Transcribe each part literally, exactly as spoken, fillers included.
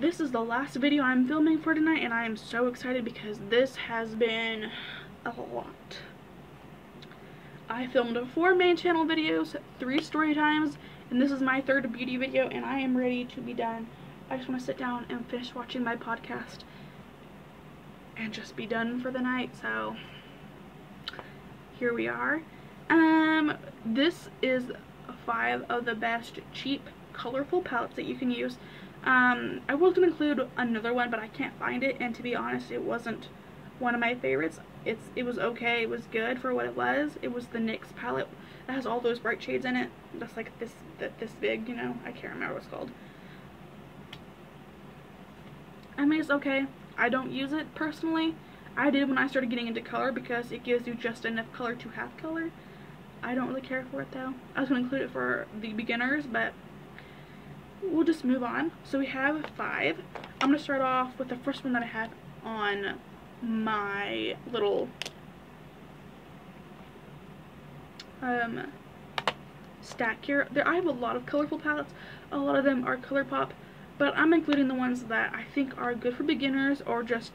this is the last video I'm filming for tonight, and I am so excited because this has been a lot. I filmed four main channel videos, three story times, and this is my third beauty video, and I am ready to be done. I just want to sit down and finish watching my podcast and just be done for the night. So here we are. Um, this is five of the best cheap colorful palettes that you can use. Um, I was going to include another one, but I can't find it, and to be honest, it wasn't one of my favorites. It's It was okay. It was good for what it was. It was the N Y X palette that has all those bright shades in it. That's like this, th this big, you know. I can't remember what it's called. I mean, it's okay. I don't use it personally. I did when I started getting into color because it gives you just enough color to have color. I don't really care for it, though. I was going to include it for the beginners, but we'll just move on. So we have five. I'm going to start off with the first one that I have on my little um, stack here. There, I have a lot of colorful palettes. A lot of them are ColourPop, but I'm including the ones that I think are good for beginners or just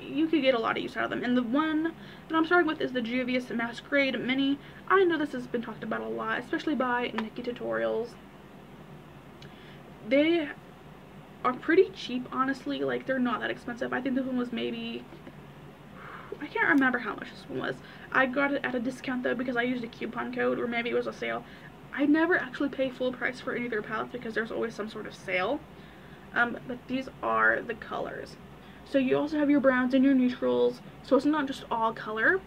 you could get a lot of use out of them. And the one that I'm starting with is the Juvia's Masquerade Mini. I know this has been talked about a lot, especially by Nikki Tutorials. They are pretty cheap, honestly. Like, they're not that expensive. I think this one was maybe, I can't remember how much this one was. I got it at a discount, though, because I used a coupon code, or maybe it was a sale. I never actually pay full price for any of their palettes because there's always some sort of sale. Um, but these are the colors. So you also have your browns and your neutrals, so it's not just all color.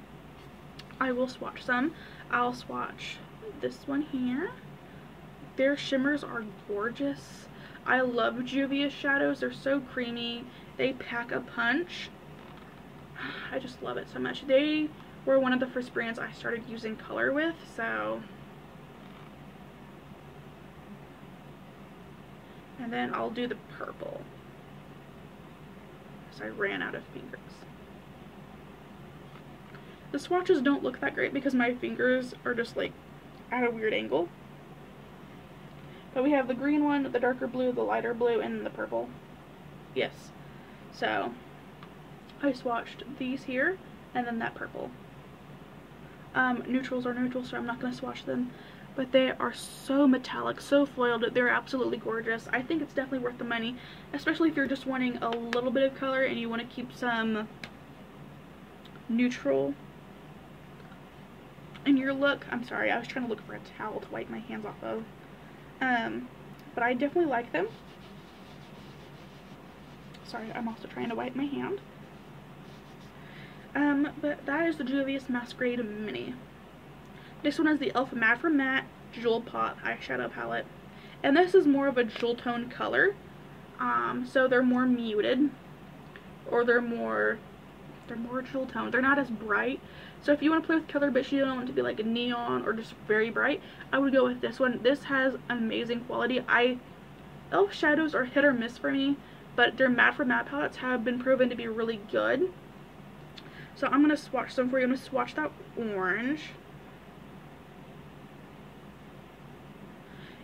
I will swatch some. I'll swatch this one here. Their shimmers are gorgeous. I love Juvia's shadows. They're so creamy. They pack a punch. I just love it so much. They were one of the first brands I started using color with, so. And then I'll do the purple. So I ran out of fingers. The swatches don't look that great because my fingers are just like at a weird angle. But we have the green one, the darker blue, the lighter blue, and the purple. Yes. So I swatched these here and then that purple. Um, neutrals are neutral, so I'm not going to swatch them. But they are so metallic, so foiled. They're absolutely gorgeous. I think it's definitely worth the money, especially if you're just wanting a little bit of color and you want to keep some neutral in your look. I'm sorry, I was trying to look for a towel to wipe my hands off of. Um, but I definitely like them. Sorry, I'm also trying to wipe my hand. Um, but that is the Juvia's Masquerade Mini. This one is the Elf Matra Matte Jewel Pot eyeshadow palette. And this is more of a jewel tone color. Um, so they're more muted. Or they're more, they're more jewel tone. They're not as bright. So if you want to play with color but you don't want it to be like a neon or just very bright, I would go with this one. This has amazing quality. I, Elf shadows are hit or miss for me, but their Matra Matte palettes have been proven to be really good. So I'm going to swatch some for you. I'm going to swatch that orange.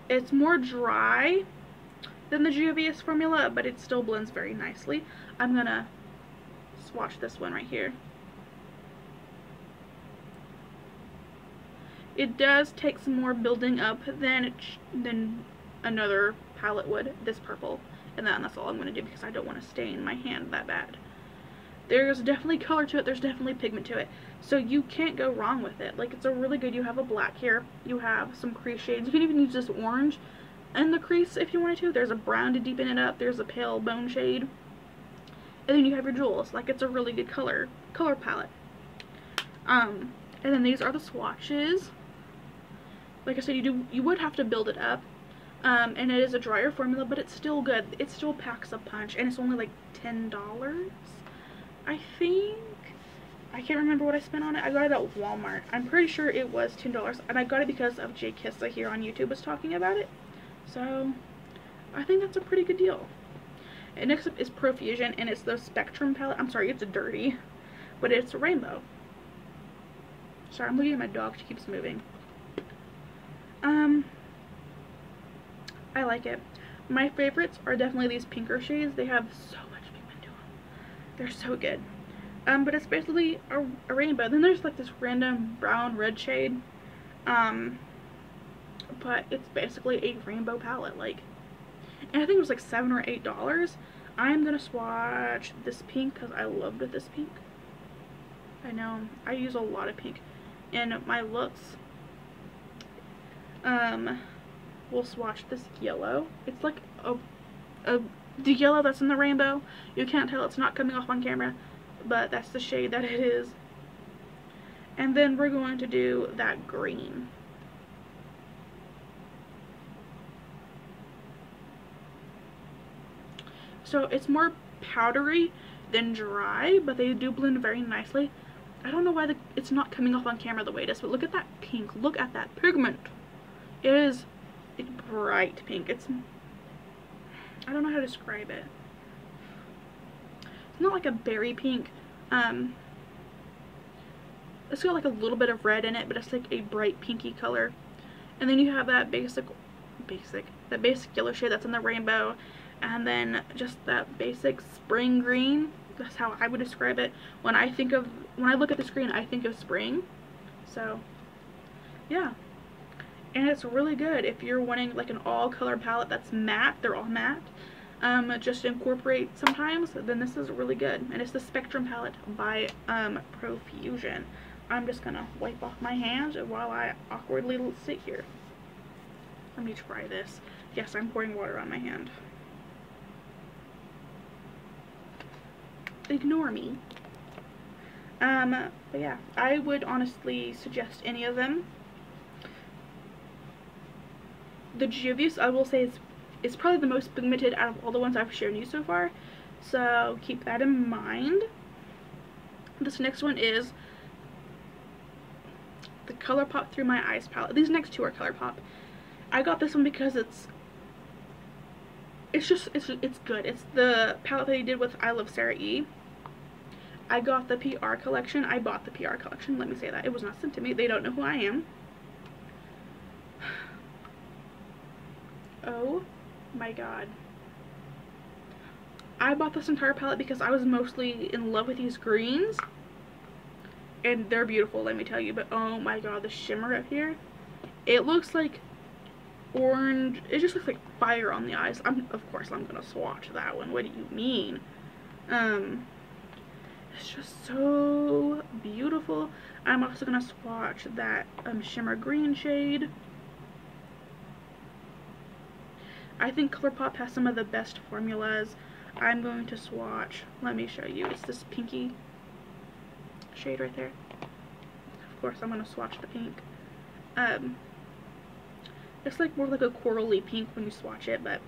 It's more dry than the Juvia's formula, but it still blends very nicely. I'm going to swatch this one right here. It does take some more building up than, than another palette would, this purple. And, that, and that's all I'm going to do because I don't want to stain my hand that bad. There's definitely color to it. There's definitely pigment to it. So you can't go wrong with it. Like, it's a really good, you have a black here. You have some crease shades. You can even use this orange in the crease if you wanted to. There's a brown to deepen it up. There's a pale bone shade. And then you have your jewels. Like, it's a really good color, color palette. Um, and then these are the swatches. Like I said, you do you would have to build it up. Um, and it is a drier formula, but it's still good. It still packs a punch. And it's only like ten dollars. I think, I can't remember what I spent on it. I got it at Walmart. I'm pretty sure it was ten dollars, and I got it because of JKissa here on YouTube was talking about it. So I think that's a pretty good deal. And next up is Profusion, and it's the Spectrum palette. I'm sorry, it's dirty, but it's a rainbow. Sorry, I'm looking at my dog. She keeps moving. Um, I like it. My favorites are definitely these pinker shades. They have so much pigment to them. They're so good. Um, but it's basically a, a rainbow. Then there's like this random brown red shade. Um, but it's basically a rainbow palette. Like, and I think it was like seven or eight dollars. I'm gonna swatch this pink because I loved this pink. I know I use a lot of pink in my looks. Um, we'll swatch this yellow. It's like a, a the yellow that's in the rainbow. You can't tell, it's not coming off on camera, but that's the shade that it is. And then we're going to do that green. So it's more powdery than dry, but they do blend very nicely. I don't know why the, it's not coming off on camera the way it is, but look at that pink. Look at that pigment. It is it's bright pink. It's, I don't know how to describe it. It's not like a berry pink. Um, it's got like a little bit of red in it, but it's like a bright pinky color. And then you have that basic, basic, that basic yellow shade that's in the rainbow. And then just that basic spring green. That's how I would describe it. When I think of, when I look at the screen, I think of spring. So, yeah. And it's really good if you're wanting like an all color palette that's matte. They're all matte. Um, just incorporate sometimes. Then this is really good. And it's the Spectrum palette by um, Profusion. I'm just gonna wipe off my hands while I awkwardly sit here. Let me try this. Yes, I'm pouring water on my hand. Ignore me. Um, but yeah, I would honestly suggest any of them. The Juvia's, I will say, is, is probably the most pigmented out of all the ones I've shown you so far, so keep that in mind. This next one is the ColourPop Through My Eyes palette. These next two are ColourPop. I got this one because it's it's just it's it's good. It's the palette that he did with I Love Sarah E. I got the P R collection. I bought the P R collection. Let me say that. It was not sent to me. They don't know who I am. Oh my god. I bought this entire palette because I was mostly in love with these greens. And they're beautiful, let me tell you. But oh my god, the shimmer up here. It looks like orange. It just looks like fire on the eyes. I'm, of course I'm going to swatch that one. What do you mean? Um, it's just so beautiful. I'm also going to swatch that um, shimmer green shade. I think ColourPop has some of the best formulas. I'm going to swatch, let me show you, it's this pinky shade right there. Of course I'm going to swatch the pink. Um, it's like more like a corally pink when you swatch it, but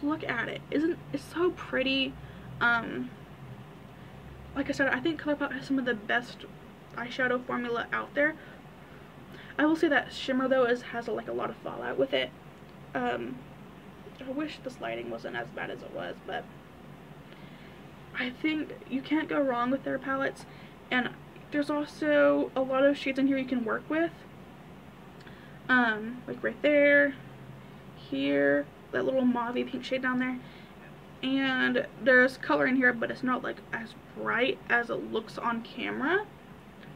look at it. Isn't it's so pretty. Um, like I said, I think ColourPop has some of the best eyeshadow formula out there. I will say that shimmer though is has a, like a lot of fallout with it. Um, I wish this lighting wasn't as bad as it was, but I think you can't go wrong with their palettes. And there's also a lot of shades in here you can work with. Um, like right there, here, that little mauve-y pink shade down there. And there's color in here, but it's not like as bright as it looks on camera.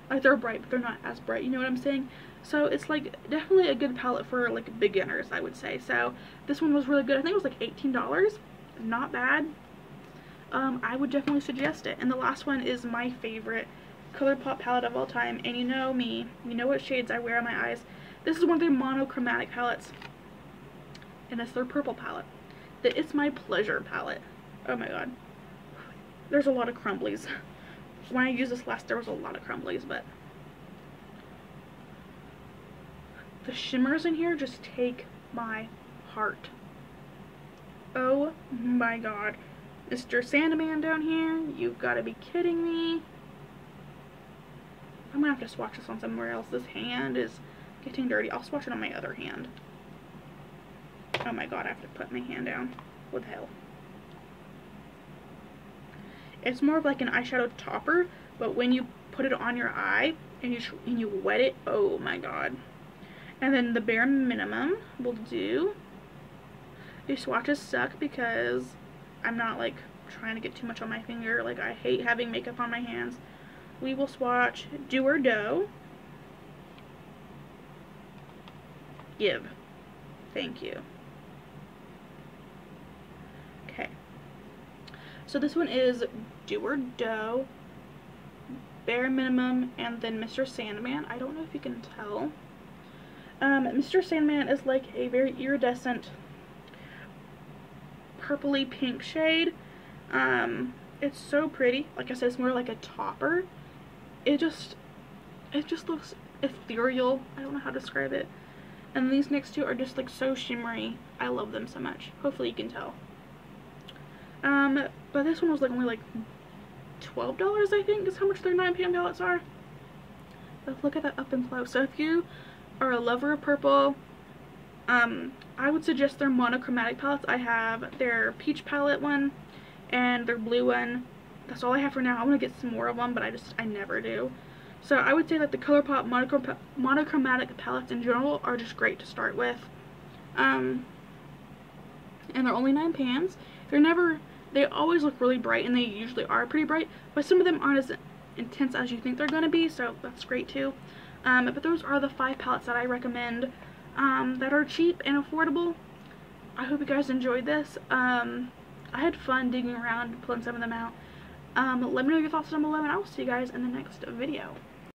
Like they're bright, but they're not as bright, you know what I'm saying? So it's like definitely a good palette for like beginners, I would say. So this one was really good. I think it was like eighteen dollars. Not bad. Um, I would definitely suggest it. And the last one is my favorite ColourPop palette of all time. And you know me. You know what shades I wear on my eyes. This is one of their monochromatic palettes. And it's their purple palette. The It's My Pleasure palette. Oh my god. There's a lot of crumblies. When I used this last, there was a lot of crumblies, but the shimmers in here just take my heart. Oh my god. Mister Sandman down here, you've got to be kidding me. I'm going to have to swatch this on somewhere else. This hand is getting dirty. I'll swatch it on my other hand. Oh my god, I have to put my hand down. What the hell? It's more of like an eyeshadow topper, but when you put it on your eye and you, and you wet it, oh my god. And then the bare minimum will do. These swatches suck because I'm not like trying to get too much on my finger. Like, I hate having makeup on my hands. We will swatch Do or Doe. Give. Thank you. Okay. So this one is Do or Doe, Bare Minimum, and then Mister Sandman. I don't know if you can tell. Um, Mister Sandman is like a very iridescent purpley pink shade. Um, it's so pretty. Like I said, it's more like a topper. It just, it just looks ethereal. I don't know how to describe it. And these next two are just like so shimmery. I love them so much. Hopefully you can tell. Um, but this one was like only like twelve dollars, I think, is how much their nine P M palettes are. But look at that up and close. So if you are a lover of purple, um, I would suggest their monochromatic palettes. I have their peach palette one and their blue one. That's all I have for now. I want to get some more of them, but I just, I never do. So I would say that the ColourPop monochrom monochromatic palettes in general are just great to start with. Um, and they're only nine P Ms. They're never, they always look really bright, and they usually are pretty bright, but some of them aren't as intense as you think they're going to be, so that's great too. Um, but those are the five palettes that I recommend um, that are cheap and affordable. I hope you guys enjoyed this. Um, I had fun digging around, pulling some of them out. Um, let me know your thoughts down below, and I will see you guys in the next video.